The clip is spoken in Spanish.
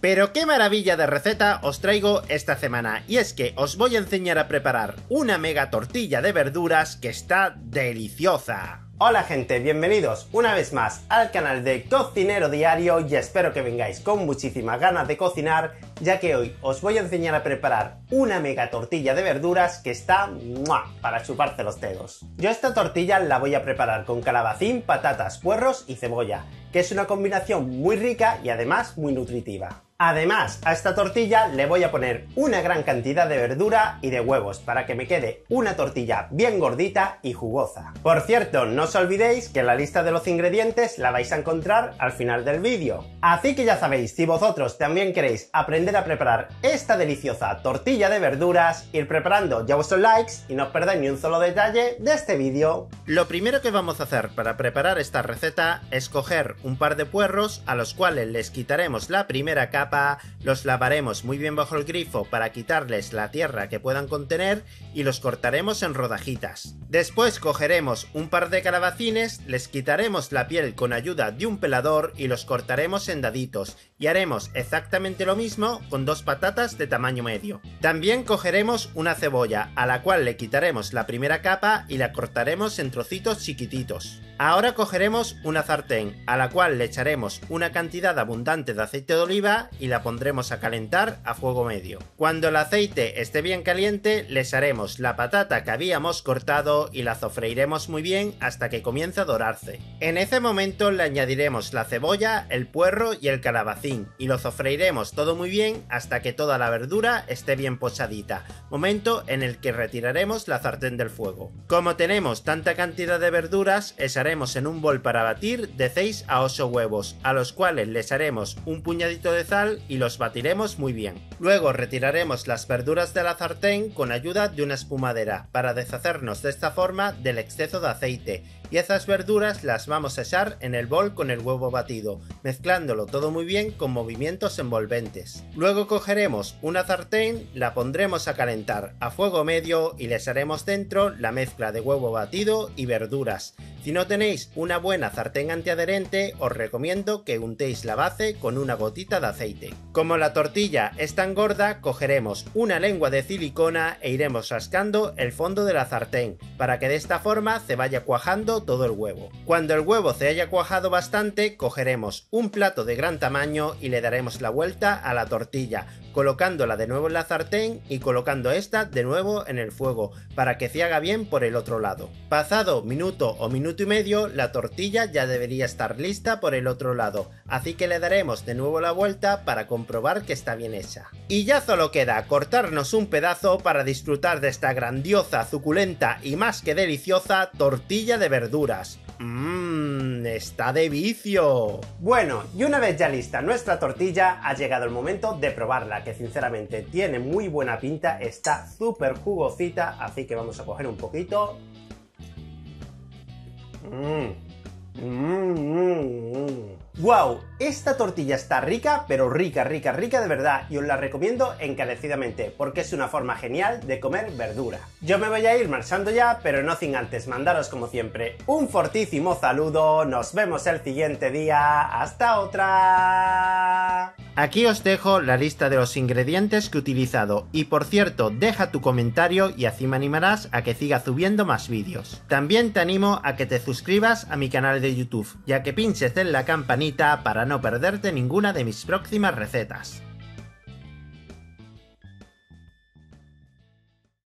Pero qué maravilla de receta os traigo esta semana, y es que os voy a enseñar a preparar una mega tortilla de verduras que está deliciosa. Hola gente, bienvenidos una vez más al canal de Cocinero Diario y espero que vengáis con muchísimas ganas de cocinar, ya que hoy os voy a enseñar a preparar una mega tortilla de verduras que está ¡mua!, para chuparse los dedos. Yo esta tortilla la voy a preparar con calabacín, patatas, puerros y cebolla, que es una combinación muy rica y además muy nutritiva. Además, a esta tortilla le voy a poner una gran cantidad de verdura y de huevos para que me quede una tortilla bien gordita y jugosa. Por cierto, no os olvidéis que la lista de los ingredientes la vais a encontrar al final del vídeo. Así que ya sabéis, si vosotros también queréis aprender a preparar esta deliciosa tortilla de verduras, ir preparando ya vuestros likes y no os perdáis ni un solo detalle de este vídeo. Lo primero que vamos a hacer para preparar esta receta es coger un par de puerros a los cuales les quitaremos la primera capa. Los lavaremos muy bien bajo el grifo para quitarles la tierra que puedan contener y los cortaremos en rodajitas. Después cogeremos un par de calabacines, les quitaremos la piel con ayuda de un pelador y los cortaremos en daditos, y haremos exactamente lo mismo con dos patatas de tamaño medio. También cogeremos una cebolla a la cual le quitaremos la primera capa y la cortaremos en trocitos chiquititos. Ahora cogeremos una sartén a la cual le echaremos una cantidad abundante de aceite de oliva y la pondremos a calentar a fuego medio. Cuando el aceite esté bien caliente, le echaremos la patata que habíamos cortado y la sofreiremos muy bien hasta que comience a dorarse. En ese momento le añadiremos la cebolla, el puerro y el calabacín y lo sofreiremos todo muy bien hasta que toda la verdura esté bien pochadita, momento en el que retiraremos la sartén del fuego. Como tenemos tanta cantidad de verduras, echaremos en un bol para batir de 6 a 8 huevos, a los cuales les haremos un puñadito de sal y los batiremos muy bien. Luego retiraremos las verduras de la sartén con ayuda de una espumadera para deshacernos de esta forma del exceso de aceite, y esas verduras las vamos a echar en el bol con el huevo batido, mezclándolo todo muy bien con movimientos envolventes. Luego cogeremos una sartén, la pondremos a calentar a fuego medio y le echaremos dentro la mezcla de huevo batido y verduras. Si no tenéis una buena sartén antiadherente, os recomiendo que untéis la base con una gotita de aceite. Como la tortilla es tan gorda, cogeremos una lengua de silicona e iremos rascando el fondo de la sartén para que de esta forma se vaya cuajando todo el huevo. Cuando el huevo se haya cuajado bastante, cogeremos un plato de gran tamaño y le daremos la vuelta a la tortilla, colocándola de nuevo en la sartén y colocando esta de nuevo en el fuego para que se haga bien por el otro lado. Pasado minuto o minuto y medio, la tortilla ya debería estar lista por el otro lado, así que le daremos de nuevo la vuelta para comprobar que está bien hecha. Y ya solo queda cortarnos un pedazo para disfrutar de esta grandiosa, suculenta y más que deliciosa tortilla de verduras. ¡Está de vicio! Bueno, y una vez ya lista nuestra tortilla, ha llegado el momento de probarla, que sinceramente tiene muy buena pinta, está súper jugosita, así que vamos a coger un poquito. ¡Wow! Esta tortilla está rica, pero rica, rica, rica de verdad, y os la recomiendo encarecidamente, porque es una forma genial de comer verdura. Yo me voy a ir marchando ya, pero no sin antes mandaros como siempre un fortísimo saludo, nos vemos el siguiente día, ¡hasta otra! Aquí os dejo la lista de los ingredientes que he utilizado, y por cierto, deja tu comentario y así me animarás a que siga subiendo más vídeos. También te animo a que te suscribas a mi canal de YouTube, ya que pinches en la campanita para no perderte ninguna de mis próximas recetas.